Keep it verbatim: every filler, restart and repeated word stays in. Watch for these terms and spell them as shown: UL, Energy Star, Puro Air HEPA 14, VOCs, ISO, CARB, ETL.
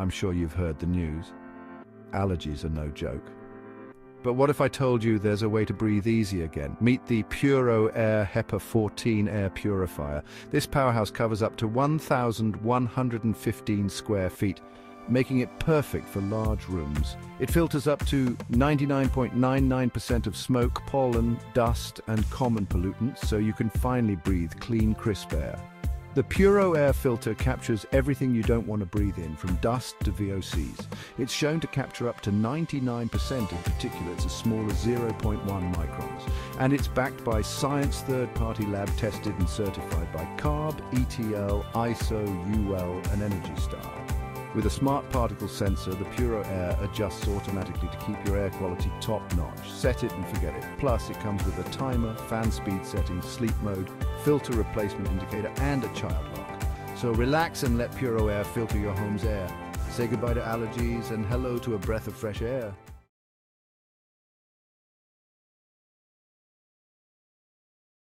I'm sure you've heard the news. Allergies are no joke. But what if I told you there's a way to breathe easy again? Meet the Puro Air HEPA fourteen air purifier. This powerhouse covers up to one thousand one hundred fifteen square feet, making it perfect for large rooms. It filters up to ninety-nine point nine nine percent of smoke, pollen, dust, and common pollutants, so you can finally breathe clean, crisp air. The Puro Air filter captures everything you don't want to breathe in, from dust to V O Cs. It's shown to capture up to ninety-nine percent of particulates as small as zero point one microns. And it's backed by science third-party lab tested and certified by CARB, E T L, I S O, U L, and Energy Star. With a smart particle sensor, the Puro Air adjusts automatically to keep your air quality top-notch. Set it and forget it. Plus, it comes with a timer, fan speed settings, sleep mode, filter replacement indicator, and a child lock. So relax and let Puro Air filter your home's air. Say goodbye to allergies and hello to a breath of fresh air.